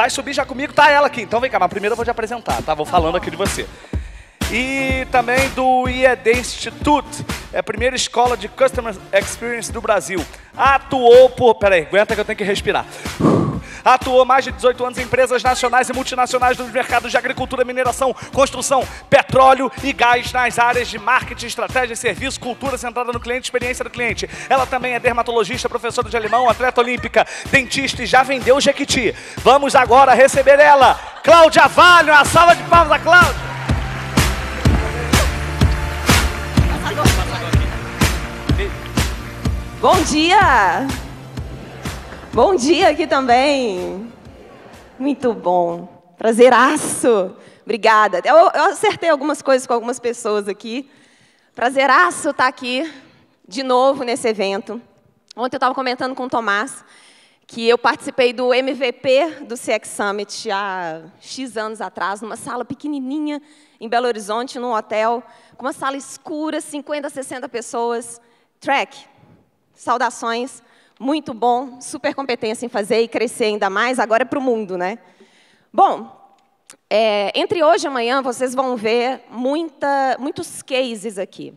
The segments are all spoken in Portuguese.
Vai subir já comigo, tá ela aqui. Então vem cá, mas primeiro eu vou te apresentar, tá? Vou falando aqui de você. E também do IED Institute, é a primeira escola de Customer Experience do Brasil. Atuou por... Peraí, aguenta que eu tenho que respirar. Atuou mais de 18 anos em empresas nacionais e multinacionais dos mercados de agricultura, mineração, construção, petróleo e gás nas áreas de marketing, estratégia, serviço, cultura centrada no cliente, experiência do cliente. Ela também é dermatologista, professora de alemão, atleta olímpica, dentista e já vendeu jequiti. Vamos agora receber ela, Cláudia Valho, a salva de palmas da Cláudia. Bom dia! Bom dia aqui também. Muito bom. Prazeraço. Obrigada. Eu acertei algumas coisas com algumas pessoas aqui. Prazeraço estar aqui de novo nesse evento. Ontem eu estava comentando com o Tomás que eu participei do MVP do CX Summit há X anos atrás, numa sala pequenininha em Belo Horizonte, num hotel, com uma sala escura, 50, 60 pessoas. Track, saudações. Muito bom, super competência em fazer e crescer ainda mais, agora é para o mundo, né? Bom, entre hoje e amanhã vocês vão ver muitos cases aqui.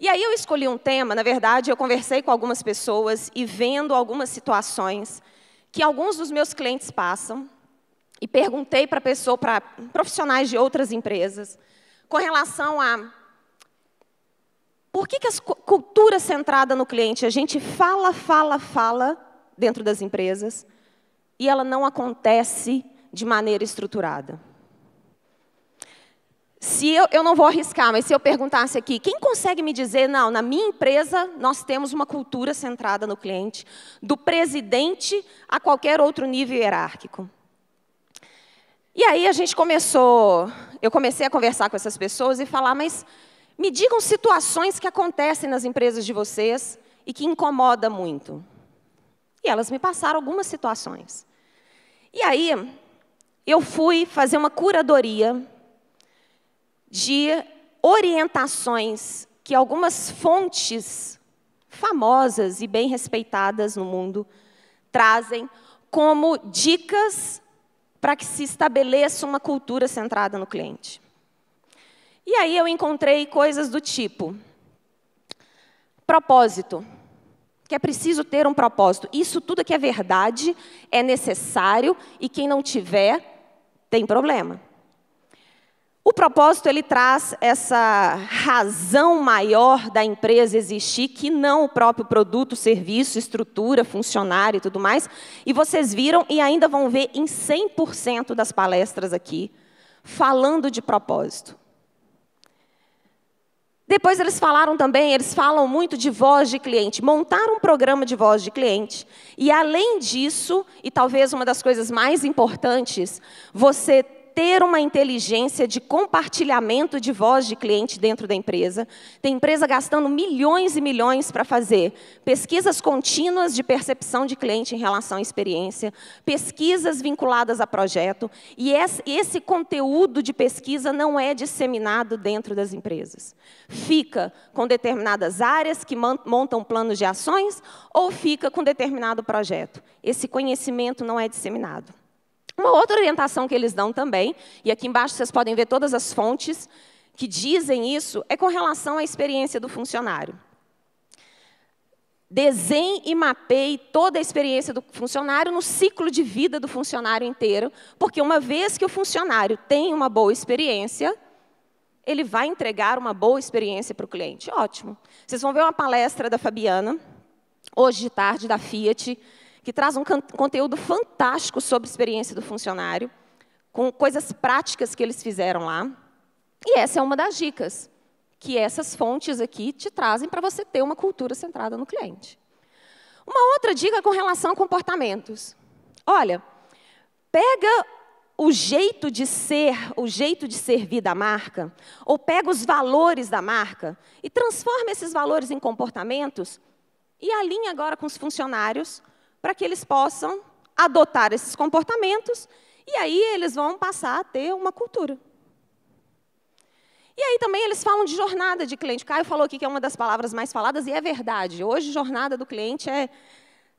E aí eu escolhi um tema, na verdade, eu conversei com algumas pessoas e vendo algumas situações que alguns dos meus clientes passam e perguntei para profissionais de outras empresas com relação a... Por que a cultura centrada no cliente, a gente fala, fala, fala dentro das empresas e ela não acontece de maneira estruturada? Se eu não vou arriscar, mas se eu perguntasse aqui, quem consegue me dizer, não, na minha empresa nós temos uma cultura centrada no cliente, do presidente a qualquer outro nível hierárquico? E aí a gente eu comecei a conversar com essas pessoas e falar, mas... Me digam situações que acontecem nas empresas de vocês e que incomoda muito. E elas me passaram algumas situações. E aí, eu fui fazer uma curadoria de orientações que algumas fontes famosas e bem respeitadas no mundo trazem como dicas para que se estabeleça uma cultura centrada no cliente. E aí eu encontrei coisas do tipo, propósito, que é preciso ter um propósito. Isso tudo que é verdade, é necessário, e quem não tiver, tem problema. O propósito, ele traz essa razão maior da empresa existir, que não o próprio produto, serviço, estrutura, funcionário e tudo mais. E vocês viram e ainda vão ver em 100% das palestras aqui, falando de propósito. Depois eles falam muito de voz de cliente, montar um programa de voz de cliente. E além disso, e talvez uma das coisas mais importantes, você ter uma inteligência de compartilhamento de voz de cliente dentro da empresa. Tem empresa gastando milhões e milhões para fazer pesquisas contínuas de percepção de cliente em relação à experiência, pesquisas vinculadas a projeto, e esse conteúdo de pesquisa não é disseminado dentro das empresas. Fica com determinadas áreas que montam planos de ações ou fica com determinado projeto. Esse conhecimento não é disseminado. Uma outra orientação que eles dão também, e aqui embaixo vocês podem ver todas as fontes que dizem isso, é com relação à experiência do funcionário. Desenhe e mapeie toda a experiência do funcionário no ciclo de vida do funcionário inteiro, porque uma vez que o funcionário tem uma boa experiência, ele vai entregar uma boa experiência para o cliente. Ótimo. Vocês vão ver uma palestra da Fabiana, hoje de tarde, da Fiat, que traz um conteúdo fantástico sobre a experiência do funcionário, com coisas práticas que eles fizeram lá. E essa é uma das dicas que essas fontes aqui te trazem para você ter uma cultura centrada no cliente. Uma outra dica é com relação a comportamentos. Olha, pega o jeito de ser, o jeito de servir da marca, ou pega os valores da marca e transforma esses valores em comportamentos e alinha agora com os funcionários para que eles possam adotar esses comportamentos, e aí eles vão passar a ter uma cultura. E aí também eles falam de jornada de cliente. Caio falou aqui que é uma das palavras mais faladas, e é verdade. Hoje, jornada do cliente é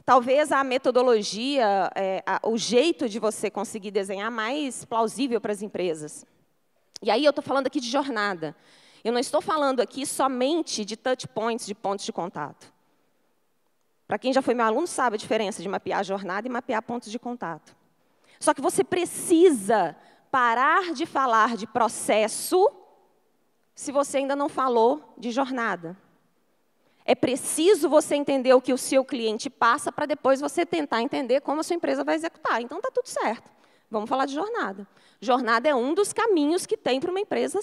Talvez a metodologia, o jeito de você conseguir desenhar mais plausível para as empresas. E aí eu estou falando aqui de jornada. Eu não estou falando aqui somente de touch points, de pontos de contato. Para quem já foi meu aluno sabe a diferença de mapear a jornada e mapear pontos de contato. Só que você precisa parar de falar de processo se você ainda não falou de jornada. É preciso você entender o que o seu cliente passa para depois você tentar entender como a sua empresa vai executar. Então, está tudo certo. Vamos falar de jornada. Jornada é um dos caminhos que tem para uma empresa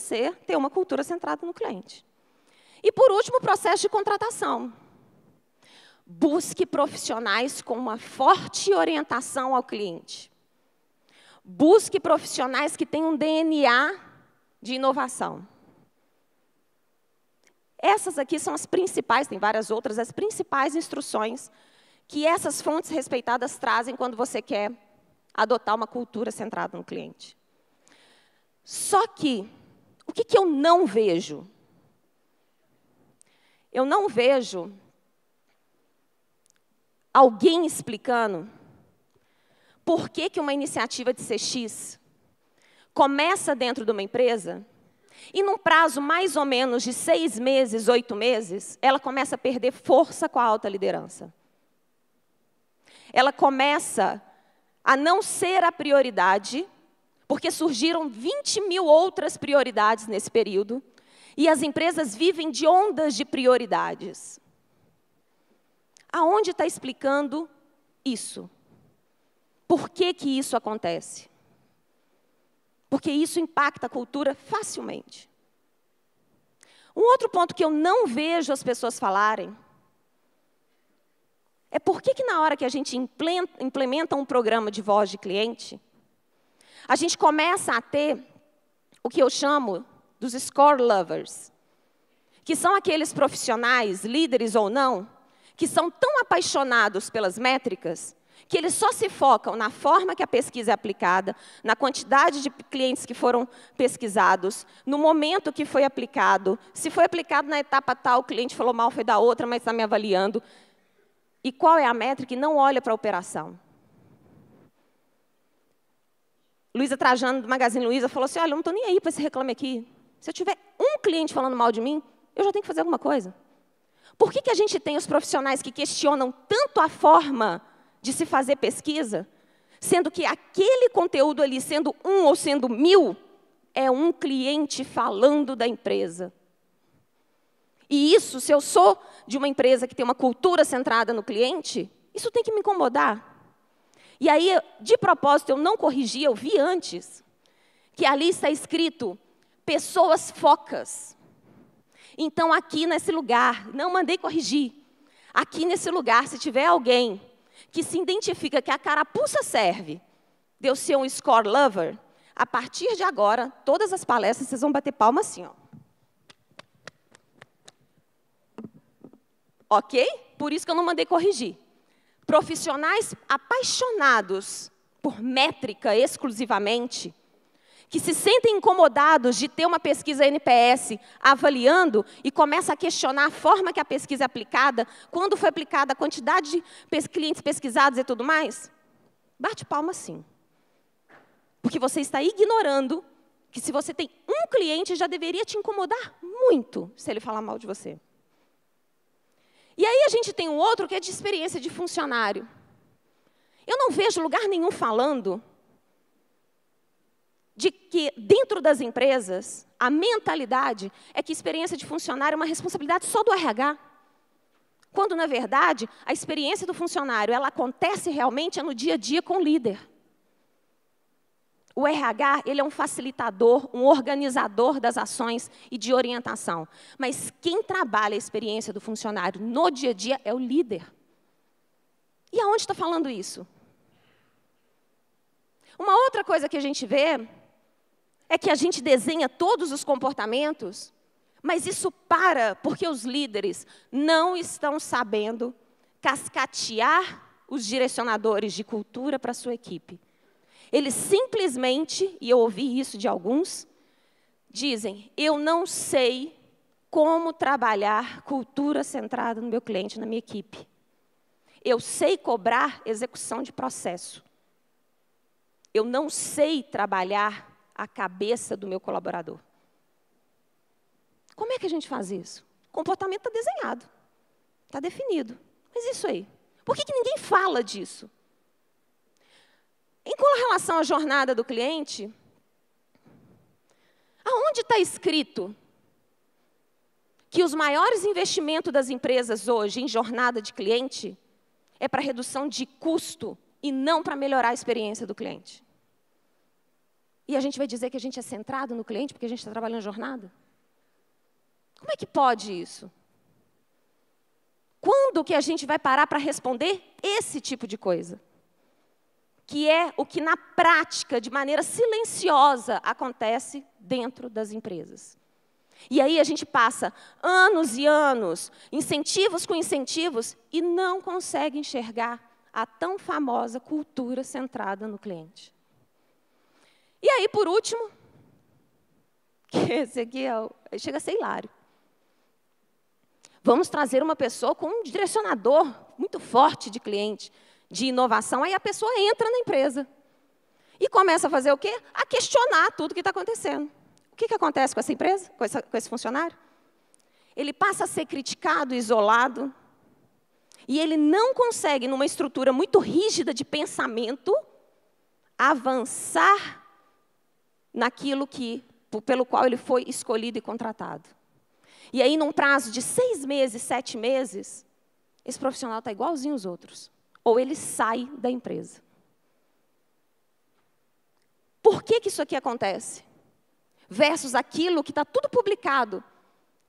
ter uma cultura centrada no cliente. E, por último, o processo de contratação. Busque profissionais com uma forte orientação ao cliente. Busque profissionais que tenham um DNA de inovação. Essas aqui são as principais, tem várias outras, as principais instruções que essas fontes respeitadas trazem quando você quer adotar uma cultura centrada no cliente. Só que, o que eu não vejo? Eu não vejo alguém explicando por que que uma iniciativa de CX começa dentro de uma empresa e, num prazo mais ou menos de 6 meses, 8 meses, ela começa a perder força com a alta liderança. Ela começa a não ser a prioridade, porque surgiram 20 mil outras prioridades nesse período, e as empresas vivem de ondas de prioridades. Aonde está explicando isso? Por que que isso acontece? Porque isso impacta a cultura facilmente. Um outro ponto que eu não vejo as pessoas falarem é por que que na hora que a gente implementa um programa de voz de cliente, a gente começa a ter o que eu chamo dos score lovers, que são aqueles profissionais, líderes ou não, que são tão apaixonados pelas métricas que eles só se focam na forma que a pesquisa é aplicada, na quantidade de clientes que foram pesquisados, no momento que foi aplicado, se foi aplicado na etapa tal, o cliente falou mal, foi da outra, mas está me avaliando. E qual é a métrica? E não olha para a operação. Luísa Trajano, do Magazine Luiza, falou assim, olha, eu não estou nem aí para esse Reclame Aqui. Se eu tiver um cliente falando mal de mim, eu já tenho que fazer alguma coisa. Por que que a gente tem os profissionais que questionam tanto a forma de se fazer pesquisa, sendo que aquele conteúdo ali, sendo um ou sendo 1000, é um cliente falando da empresa. E isso, se eu sou de uma empresa que tem uma cultura centrada no cliente, isso tem que me incomodar. E aí, de propósito, eu não corrigi, eu vi antes, que ali está escrito, pessoas focas. Então, aqui nesse lugar, não mandei corrigir, aqui nesse lugar, se tiver alguém que se identifica que a carapuça serve de eu ser um score lover, a partir de agora, todas as palestras, vocês vão bater palma assim, ó. Ok? Por isso que eu não mandei corrigir. Profissionais apaixonados por métrica exclusivamente, que se sentem incomodados de ter uma pesquisa NPS avaliando e começa a questionar a forma que a pesquisa é aplicada, quando foi aplicada, a quantidade de clientes pesquisados e tudo mais, bate palma sim. Porque você está ignorando que se você tem um cliente, já deveria te incomodar muito se ele falar mal de você. E aí a gente tem um outro que é de experiência de funcionário. Eu não vejo lugar nenhum falando de que, dentro das empresas, a mentalidade é que a experiência de funcionário é uma responsabilidade só do RH. Quando, na verdade, a experiência do funcionário, ela acontece realmente no dia a dia com o líder. O RH, ele é um facilitador, um organizador das ações e de orientação. Mas quem trabalha a experiência do funcionário no dia a dia é o líder. E aonde está falando isso? Uma outra coisa que a gente vê é que a gente desenha todos os comportamentos, mas isso para porque os líderes não estão sabendo cascatear os direcionadores de cultura para a sua equipe. Eles simplesmente, e eu ouvi isso de alguns, dizem, eu não sei como trabalhar cultura centrada no meu cliente, na minha equipe. Eu sei cobrar execução de processo. Eu não sei trabalhar a cabeça do meu colaborador. Como é que a gente faz isso? O comportamento está desenhado, está definido. Mas isso aí. Por que ninguém fala disso? Em relação à jornada do cliente, aonde está escrito que os maiores investimentos das empresas hoje em jornada de cliente é para redução de custo e não para melhorar a experiência do cliente? E a gente vai dizer que a gente é centrado no cliente porque a gente está trabalhando jornada? Como é que pode isso? Quando que a gente vai parar para responder esse tipo de coisa? Que é o que, na prática, de maneira silenciosa, acontece dentro das empresas. E aí a gente passa anos e anos, incentivos com incentivos, e não consegue enxergar a tão famosa cultura centrada no cliente. E aí, por último, que esse aqui chega a ser hilário. Vamos trazer uma pessoa com um direcionador muito forte de cliente, de inovação, aí a pessoa entra na empresa e começa a fazer o quê? A questionar tudo que está acontecendo. O que acontece com essa empresa, com esse funcionário? Ele passa a ser criticado, isolado, e ele não consegue, numa estrutura muito rígida de pensamento, avançar naquilo que, pelo qual ele foi escolhido e contratado. E aí, num prazo de 6 meses, 7 meses, esse profissional está igualzinho aos outros. Ou ele sai da empresa. Por que isso aqui acontece? Versus aquilo que está tudo publicado,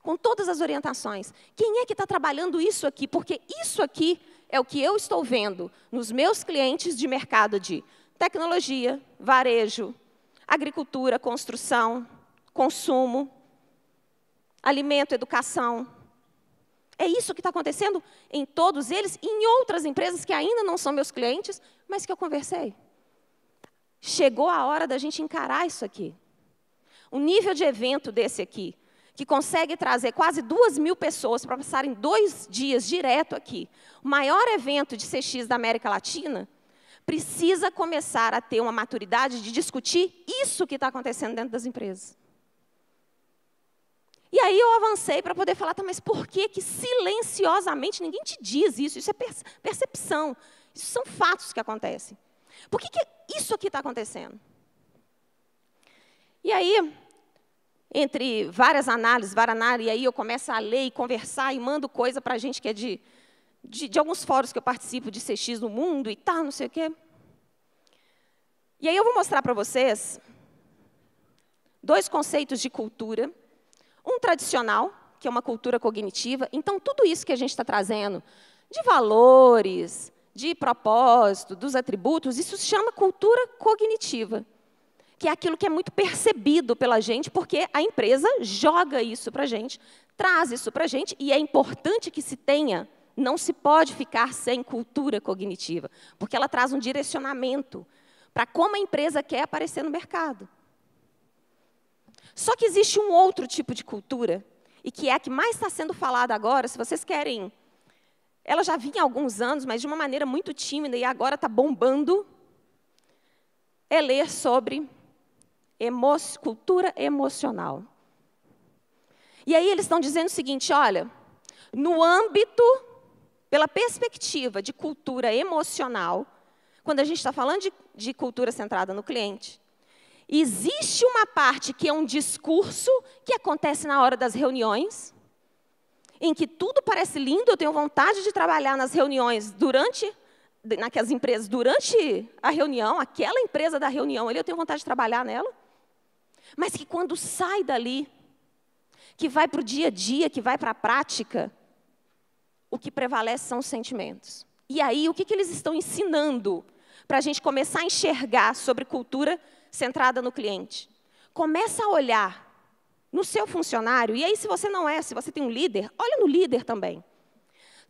com todas as orientações. Quem é que está trabalhando isso aqui? Porque isso aqui é o que eu estou vendo nos meus clientes de mercado de tecnologia, varejo, agricultura, construção, consumo, alimento, educação. É isso que está acontecendo em todos eles e em outras empresas que ainda não são meus clientes, mas que eu conversei. Chegou a hora da gente encarar isso aqui. Um nível de evento desse aqui, que consegue trazer quase 2.000 pessoas para passarem 2 dias direto aqui, o maior evento de CX da América Latina, precisa começar a ter uma maturidade de discutir isso que está acontecendo dentro das empresas. E aí eu avancei para poder falar, tá, mas por que que silenciosamente ninguém te diz isso? Isso é percepção, isso são fatos que acontecem. Por que que isso aqui está acontecendo? E aí, entre várias análises, e aí eu começo a ler e conversar e mando coisa para a gente que é de alguns fóruns que eu participo de CX no mundo e tal, não sei o quê. E aí eu vou mostrar para vocês 2 conceitos de cultura. Um tradicional, que é uma cultura cognitiva. Então, tudo isso que a gente está trazendo, de valores, de propósito, dos atributos, isso se chama cultura cognitiva, que é aquilo que é muito percebido pela gente, porque a empresa joga isso para a gente, traz isso para a gente, e é importante que se tenha. Não se pode ficar sem cultura cognitiva, porque ela traz um direcionamento para como a empresa quer aparecer no mercado. Só que existe um outro tipo de cultura, e que é a que mais está sendo falada agora, se vocês querem. Ela já vinha há alguns anos, mas de uma maneira muito tímida, e agora está bombando, é ler sobre cultura emocional. E aí eles estão dizendo o seguinte, olha, no âmbito, pela perspectiva de cultura emocional, quando a gente está falando de cultura centrada no cliente, existe uma parte que é um discurso que acontece na hora das reuniões, em que tudo parece lindo, eu tenho vontade de trabalhar nas reuniões naquelas empresas, durante a reunião, aquela empresa da reunião ali, eu tenho vontade de trabalhar nela, mas que quando sai dali, que vai para o dia a dia, que vai para a prática, o que prevalece são os sentimentos. E aí, o que eles estão ensinando para a gente começar a enxergar sobre cultura centrada no cliente? Começa a olhar no seu funcionário, e aí se você não é, se você tem um líder, olha no líder também.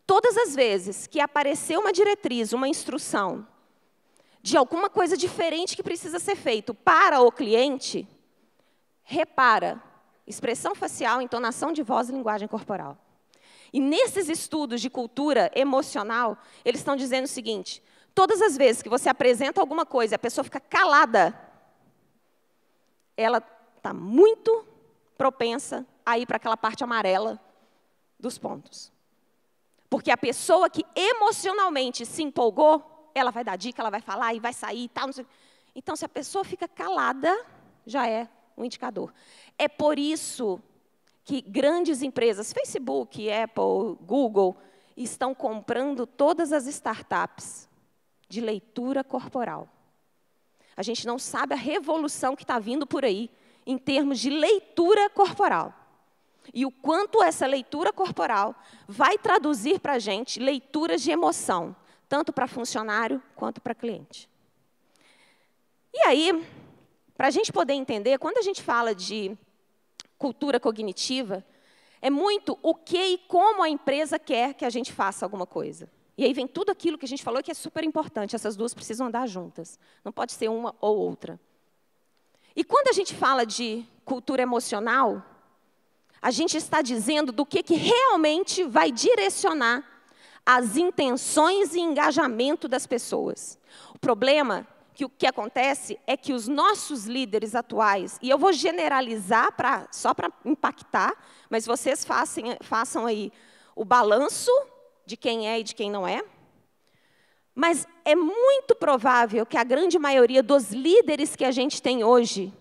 Todas as vezes que aparecer uma diretriz, uma instrução, de alguma coisa diferente que precisa ser feito para o cliente, repara, expressão facial, entonação de voz e linguagem corporal. E nesses estudos de cultura emocional, eles estão dizendo o seguinte: todas as vezes que você apresenta alguma coisa e a pessoa fica calada, ela está muito propensa a ir para aquela parte amarela dos pontos. Porque a pessoa que emocionalmente se empolgou, ela vai dar dica, ela vai falar e vai sair e tal. Não sei. Então, se a pessoa fica calada, já é um indicador. É por isso que grandes empresas, Facebook, Apple, Google, estão comprando todas as startups de leitura corporal. A gente não sabe a revolução que está vindo por aí em termos de leitura corporal. E o quanto essa leitura corporal vai traduzir para a gente leituras de emoção, tanto para funcionário quanto para cliente. E aí, para a gente poder entender, quando a gente fala de cultura cognitiva, é muito o que e como a empresa quer que a gente faça alguma coisa. E aí vem tudo aquilo que a gente falou que é super importante, essas duas precisam andar juntas. Não pode ser uma ou outra. E quando a gente fala de cultura emocional, a gente está dizendo do que realmente vai direcionar as intenções e engajamento das pessoas. O problema que o que acontece é que os nossos líderes atuais, e eu vou generalizar só para impactar, mas vocês façam aí o balanço de quem é e de quem não é, mas é muito provável que a grande maioria dos líderes que a gente tem hoje,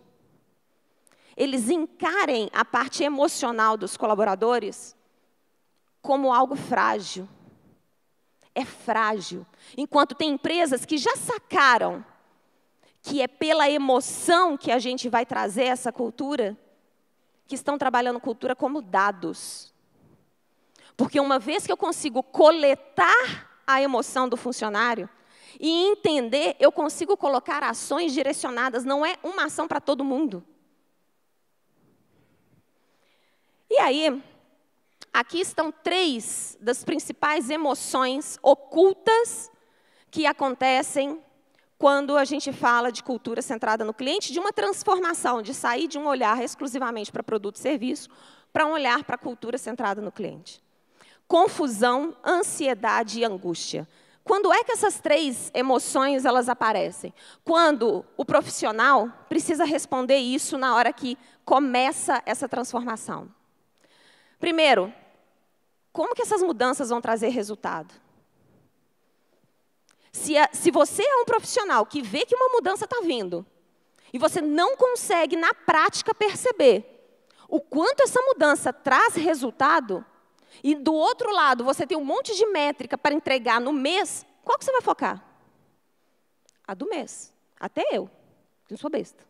eles encarem a parte emocional dos colaboradores como algo frágil. É frágil. Enquanto tem empresas que já sacaram que é pela emoção que a gente vai trazer essa cultura, que estão trabalhando cultura como dados. Porque uma vez que eu consigo coletar a emoção do funcionário e entender, eu consigo colocar ações direcionadas, não é uma ação para todo mundo. E aí, aqui estão 3 das principais emoções ocultas que acontecem quando a gente fala de cultura centrada no cliente, de uma transformação, de sair de um olhar exclusivamente para produto e serviço, para um olhar para cultura centrada no cliente. Confusão, ansiedade e angústia. Quando é que essas 3 emoções elas aparecem? Quando o profissional precisa responder isso na hora que começa essa transformação. Primeiro, como que essas mudanças vão trazer resultado? Se você é um profissional que vê que uma mudança está vindo e você não consegue, na prática, perceber o quanto essa mudança traz resultado e, do outro lado, você tem um monte de métrica para entregar no mês, qual que você vai focar? A do mês. Até eu, que não sou besta.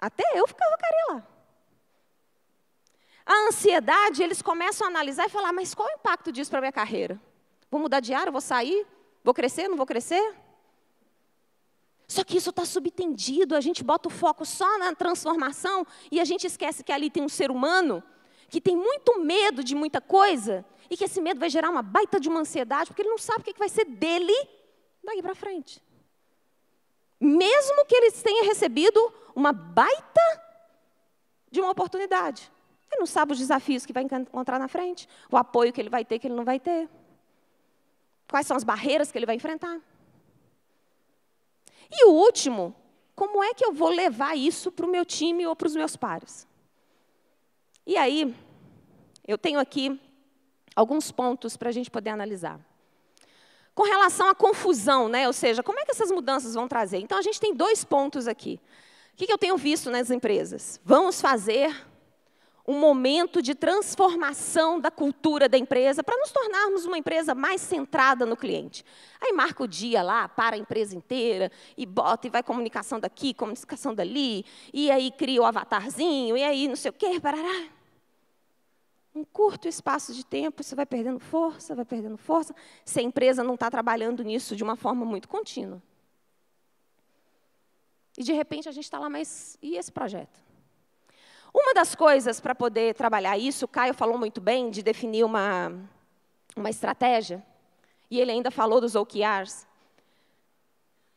Até eu ficaria lá. A ansiedade, eles começam a analisar e falar, mas qual é o impacto disso para a minha carreira? Vou mudar de área, vou sair, vou crescer, não vou crescer? Só que isso está subtendido, a gente bota o foco só na transformação e a gente esquece que ali tem um ser humano que tem muito medo de muita coisa e que esse medo vai gerar uma baita de uma ansiedade porque ele não sabe o que vai ser dele daí para frente. Mesmo que ele tenha recebido uma baita de uma oportunidade. Ele não sabe os desafios que vai encontrar na frente, o apoio que ele vai ter, que ele não vai ter. Quais são as barreiras que ele vai enfrentar? E o último, como é que eu vou levar isso para o meu time ou para os meus pares? E aí, eu tenho aqui alguns pontos para a gente poder analisar. Com relação à confusão, né? Ou seja, como é que essas mudanças vão trazer? Então, a gente tem 2 pontos aqui. O que eu tenho visto nas empresas? Vamos fazer um momento de transformação da cultura da empresa para nos tornarmos uma empresa mais centrada no cliente. Aí marca o dia lá, para a empresa inteira, e bota, e vai comunicação daqui, comunicação dali, e aí cria o avatarzinho, e aí não sei o quê, parará. Um curto espaço de tempo, você vai perdendo força, se a empresa não está trabalhando nisso de uma forma muito contínua. E, de repente, a gente está lá, mas e esse projeto? Uma das coisas para poder trabalhar isso, o Caio falou muito bem de definir uma estratégia, e ele ainda falou dos OKRs.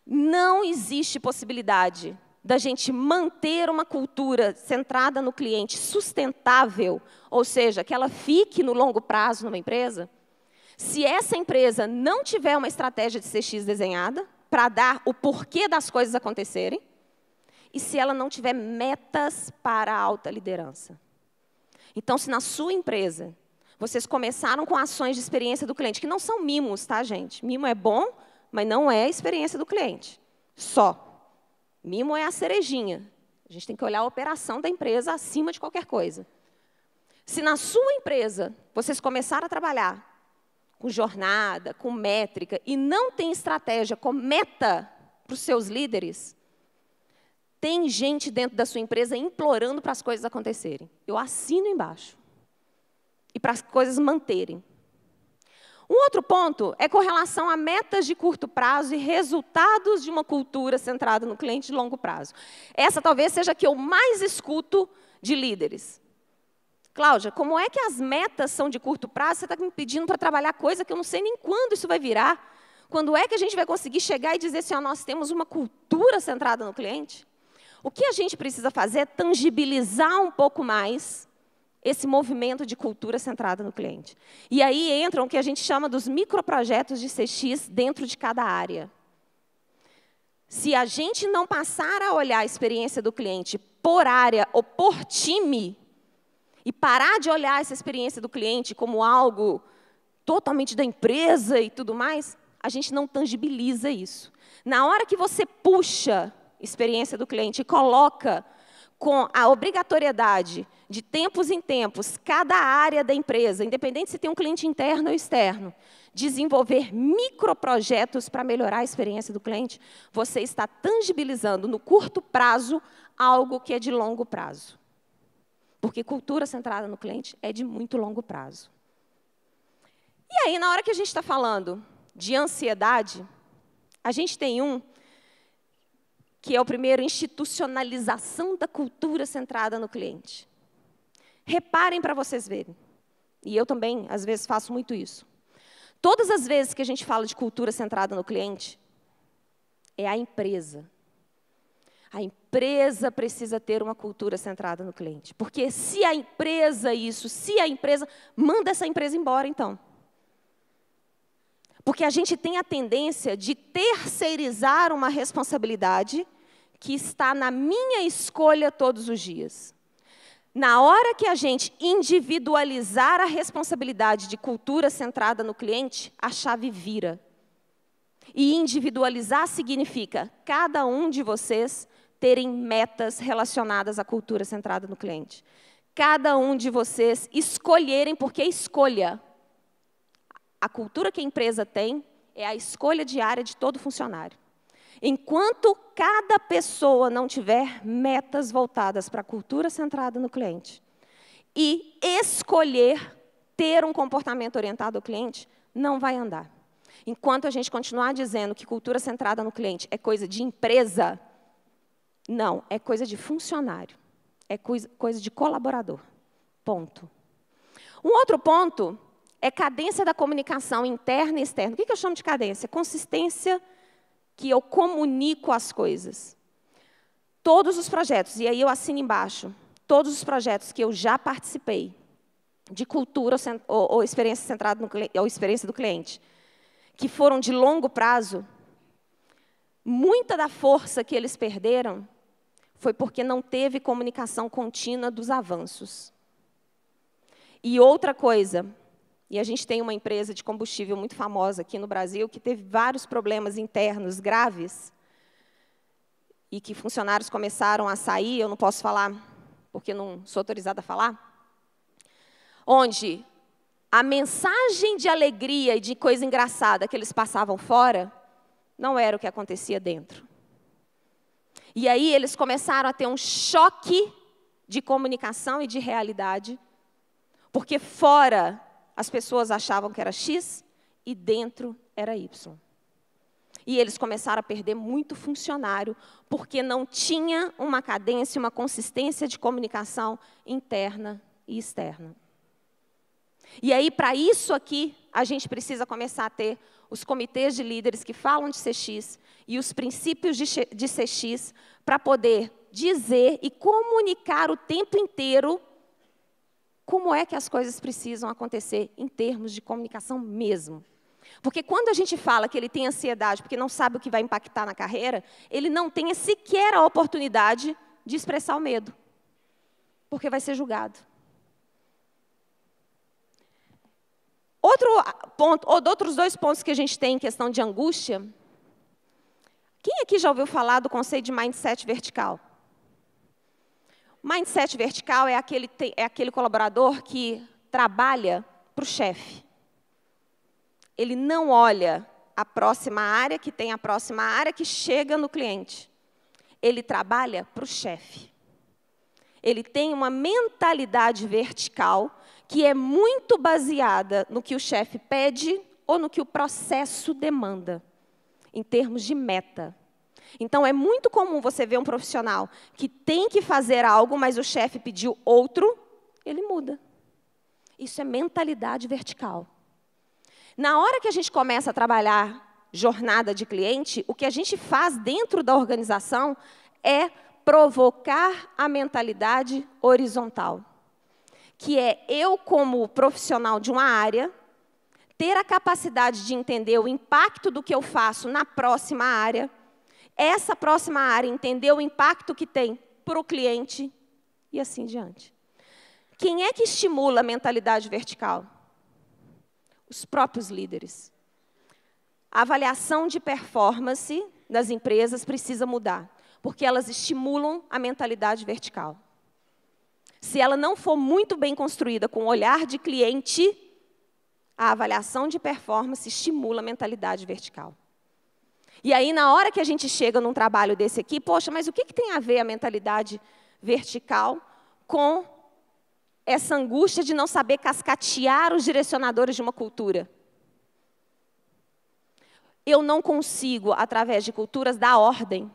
Não existe possibilidade da gente manter uma cultura centrada no cliente, sustentável, ou seja, que ela fique no longo prazo numa empresa, se essa empresa não tiver uma estratégia de CX desenhada para dar o porquê das coisas acontecerem, e se ela não tiver metas para a alta liderança. Então, se na sua empresa vocês começaram com ações de experiência do cliente, que não são mimos, tá, gente? Mimo é bom, mas não é a experiência do cliente só. Mimo é a cerejinha. A gente tem que olhar a operação da empresa acima de qualquer coisa. Se na sua empresa vocês começaram a trabalhar com jornada, com métrica, e não tem estratégia com meta para os seus líderes, tem gente dentro da sua empresa implorando para as coisas acontecerem. Eu assino embaixo. E para as coisas manterem. Um outro ponto é com relação a metas de curto prazo e resultados de uma cultura centrada no cliente de longo prazo. Essa talvez seja a que eu mais escuto de líderes. Cláudia, como é que as metas são de curto prazo? Você está me pedindo para trabalhar coisa que eu não sei nem quando isso vai virar. Quando é que a gente vai conseguir chegar e dizer assim, ó, nós temos uma cultura centrada no cliente? O que a gente precisa fazer é tangibilizar um pouco mais esse movimento de cultura centrada no cliente. E aí entram o que a gente chama dos microprojetos de CX dentro de cada área. Se a gente não passar a olhar a experiência do cliente por área ou por time, e parar de olhar essa experiência do cliente como algo totalmente da empresa e tudo mais, a gente não tangibiliza isso. Na hora que você puxa a experiência do cliente e coloca com a obrigatoriedade de tempos em tempos, cada área da empresa, independente se tem um cliente interno ou externo, desenvolver microprojetos para melhorar a experiência do cliente, você está tangibilizando no curto prazo algo que é de longo prazo. Porque cultura centrada no cliente é de muito longo prazo. E aí, na hora que a gente está falando de ansiedade, a gente tem um que é o primeiro, institucionalização da cultura centrada no cliente. Reparem para vocês verem. E eu também, às vezes, faço muito isso. Todas as vezes que a gente fala de cultura centrada no cliente, é a empresa. A empresa precisa ter uma cultura centrada no cliente. Porque se a empresa isso, se a empresa... Manda essa empresa embora, então. Porque a gente tem a tendência de terceirizar uma responsabilidade que está na minha escolha todos os dias. Na hora que a gente individualizar a responsabilidade de cultura centrada no cliente, a chave vira. E individualizar significa cada um de vocês terem metas relacionadas à cultura centrada no cliente. Cada um de vocês escolherem, porque escolha. A cultura que a empresa tem é a escolha diária de todo funcionário. Enquanto cada pessoa não tiver metas voltadas para a cultura centrada no cliente e escolher ter um comportamento orientado ao cliente, não vai andar. Enquanto a gente continuar dizendo que cultura centrada no cliente é coisa de empresa, não, é coisa de funcionário, é coisa de colaborador. Ponto. Um outro ponto é cadência da comunicação interna e externa. O que eu chamo de cadência? Consistência que eu comunico as coisas. Todos os projetos, e aí eu assino embaixo, todos os projetos que eu já participei de cultura ou experiência centrada no cliente, ou experiência do cliente, que foram de longo prazo, muita da força que eles perderam foi porque não teve comunicação contínua dos avanços. E outra coisa, e a gente tem uma empresa de combustível muito famosa aqui no Brasil que teve vários problemas internos graves e que funcionários começaram a sair, eu não posso falar porque não sou autorizada a falar, onde a mensagem de alegria e de coisa engraçada que eles passavam fora não era o que acontecia dentro. E aí eles começaram a ter um choque de comunicação e de realidade, porque fora as pessoas achavam que era X e dentro era Y. E eles começaram a perder muito funcionário, porque não tinha uma cadência, uma consistência de comunicação interna e externa. E aí, para isso aqui, a gente precisa começar a ter os comitês de líderes que falam de CX e os princípios de CX para poder dizer e comunicar o tempo inteiro como é que as coisas precisam acontecer em termos de comunicação mesmo. Porque quando a gente fala que ele tem ansiedade porque não sabe o que vai impactar na carreira, ele não tem sequer a oportunidade de expressar o medo, porque vai ser julgado. Outro ponto, ou outros dois pontos que a gente tem em questão de angústia. Quem aqui já ouviu falar do conceito de mindset vertical? Mindset vertical é aquele colaborador que trabalha para o chefe. Ele não olha a próxima área, que tem a próxima área, que chega no cliente. Ele trabalha para o chefe. Ele tem uma mentalidade vertical que é muito baseada no que o chefe pede ou no que o processo demanda, em termos de meta. Então, é muito comum você ver um profissional que tem que fazer algo, mas o chefe pediu outro, ele muda. Isso é mentalidade vertical. Na hora que a gente começa a trabalhar jornada de cliente, o que a gente faz dentro da organização é provocar a mentalidade horizontal, que é eu, como profissional de uma área, ter a capacidade de entender o impacto do que eu faço na próxima área, essa próxima área entender o impacto que tem para o cliente e assim diante. Quem é que estimula a mentalidade vertical? Os próprios líderes. A avaliação de performance das empresas precisa mudar, porque elas estimulam a mentalidade vertical. Se ela não for muito bem construída com o olhar de cliente, a avaliação de performance estimula a mentalidade vertical. E aí, na hora que a gente chega num trabalho desse aqui, poxa, mas o que tem a ver a mentalidade vertical com essa angústia de não saber cascatear os direcionadores de uma cultura? Eu não consigo, através de culturas, dar ordem.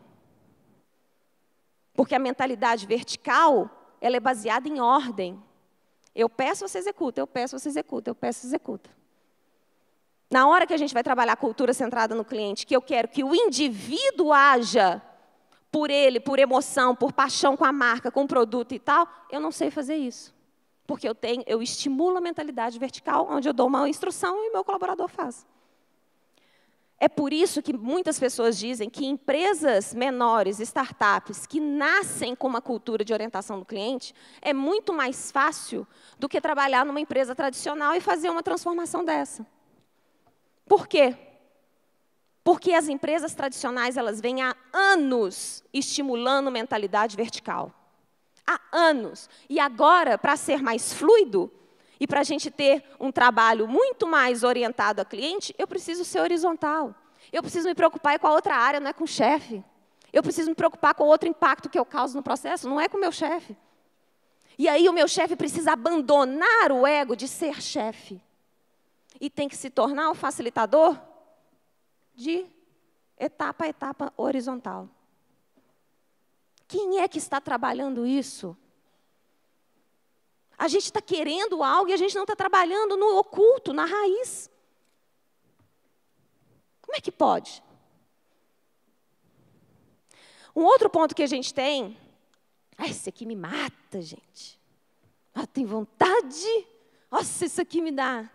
Porque a mentalidade vertical, ela é baseada em ordem. Eu peço, você executa, eu peço, você executa, eu peço, você executa. Na hora que a gente vai trabalhar a cultura centrada no cliente, que eu quero que o indivíduo haja por ele, por emoção, por paixão com a marca, com o produto e tal, eu não sei fazer isso. Porque eu estimulo a mentalidade vertical, onde eu dou uma instrução e o meu colaborador faz. É por isso que muitas pessoas dizem que empresas menores, startups, que nascem com uma cultura de orientação do cliente, é muito mais fácil do que trabalhar numa empresa tradicional e fazer uma transformação dessa. Por quê? Porque as empresas tradicionais, elas vêm há anos estimulando mentalidade vertical. Há anos. E agora, para ser mais fluido, e para a gente ter um trabalho muito mais orientado a cliente, eu preciso ser horizontal. Eu preciso me preocupar com a outra área, não é com o chefe. Eu preciso me preocupar com o outro impacto que eu causo no processo, não é com o meu chefe. E aí o meu chefe precisa abandonar o ego de ser chefe. E tem que se tornar o facilitador de etapa a etapa horizontal. Quem é que está trabalhando isso? A gente está querendo algo e a gente não está trabalhando no oculto, na raiz. Como é que pode? Um outro ponto que a gente tem... Ah, isso aqui me mata, gente. Ah, tem vontade? Nossa, isso aqui me dá.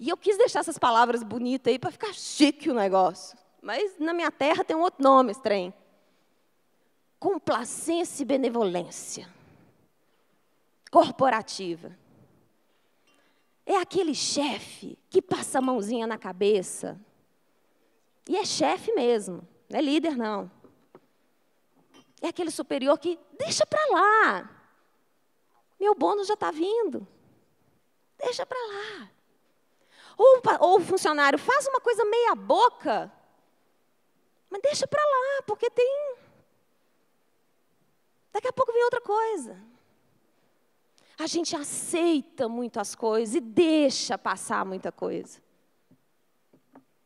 E eu quis deixar essas palavras bonitas aí para ficar chique o negócio. Mas na minha terra tem um outro nome, estranho. Complacência e benevolência corporativa. É aquele chefe que passa a mãozinha na cabeça. E é chefe mesmo, não é líder, não. É aquele superior que deixa para lá. Meu bônus já está vindo. Deixa para lá. Ou o funcionário faz uma coisa meia boca, mas deixa para lá, porque tem... Daqui a pouco vem outra coisa. A gente aceita muito as coisas e deixa passar muita coisa.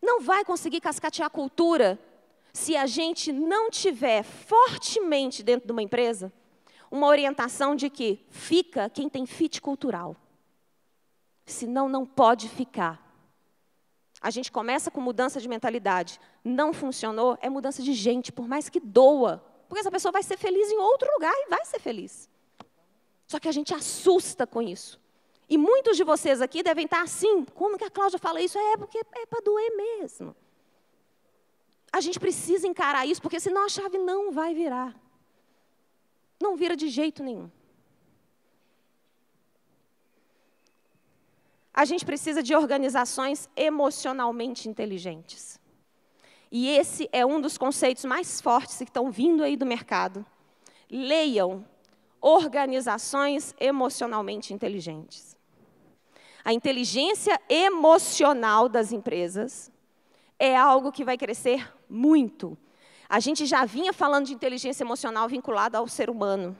Não vai conseguir cascatear a cultura se a gente não tiver fortemente dentro de uma empresa uma orientação de que fica quem tem fit cultural. Senão não pode ficar. A gente começa com mudança de mentalidade. Não funcionou, é mudança de gente, por mais que doa. Porque essa pessoa vai ser feliz em outro lugar e vai ser feliz. Só que a gente assusta com isso. E muitos de vocês aqui devem estar assim. Como que a Cláudia fala isso? É porque é para doer mesmo. A gente precisa encarar isso, porque senão a chave não vai virar. Não vira de jeito nenhum. A gente precisa de organizações emocionalmente inteligentes. E esse é um dos conceitos mais fortes que estão vindo aí do mercado. Leiam organizações emocionalmente inteligentes. A inteligência emocional das empresas é algo que vai crescer muito. A gente já vinha falando de inteligência emocional vinculada ao ser humano,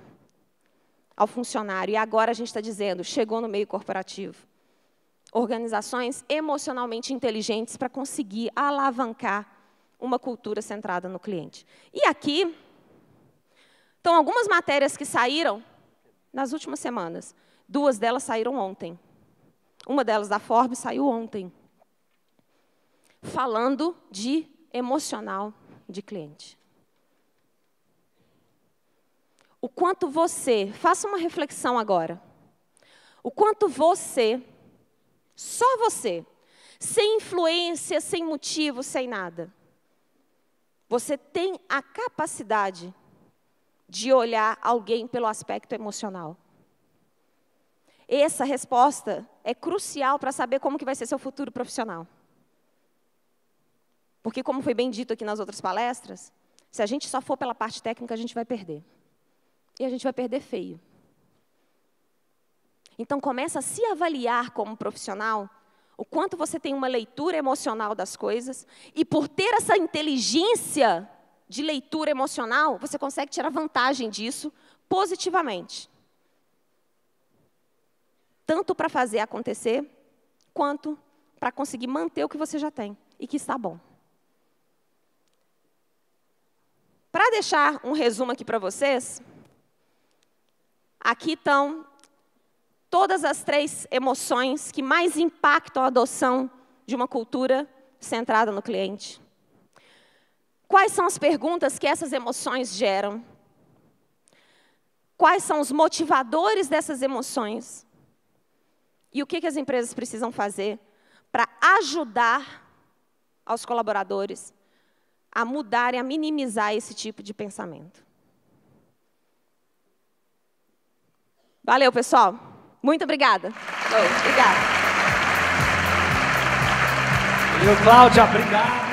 ao funcionário, e agora a gente está dizendo, chegou no meio corporativo. Organizações emocionalmente inteligentes para conseguir alavancar uma cultura centrada no cliente. E aqui estão algumas matérias que saíram nas últimas semanas. Duas delas saíram ontem. Uma delas da Forbes saiu ontem. Falando de emocional de cliente. O quanto você, faça uma reflexão agora. O quanto você, só você, sem influência, sem motivo, sem nada. Você tem a capacidade de olhar alguém pelo aspecto emocional. Essa resposta é crucial para saber como que vai ser seu futuro profissional. Porque, como foi bem dito aqui nas outras palestras, se a gente só for pela parte técnica, a gente vai perder. E a gente vai perder feio. Então, começa a se avaliar como profissional, o quanto você tem uma leitura emocional das coisas, e por ter essa inteligência de leitura emocional, você consegue tirar vantagem disso positivamente. Tanto para fazer acontecer, quanto para conseguir manter o que você já tem, e que está bom. Para deixar um resumo aqui para vocês, aqui estão todas as três emoções que mais impactam a adoção de uma cultura centrada no cliente. Quais são as perguntas que essas emoções geram? Quais são os motivadores dessas emoções? E o que as empresas precisam fazer para ajudar aos colaboradores a mudarem, a minimizar esse tipo de pensamento? Valeu, pessoal. Muito obrigada. Obrigada. Valeu, Cláudia. Obrigado.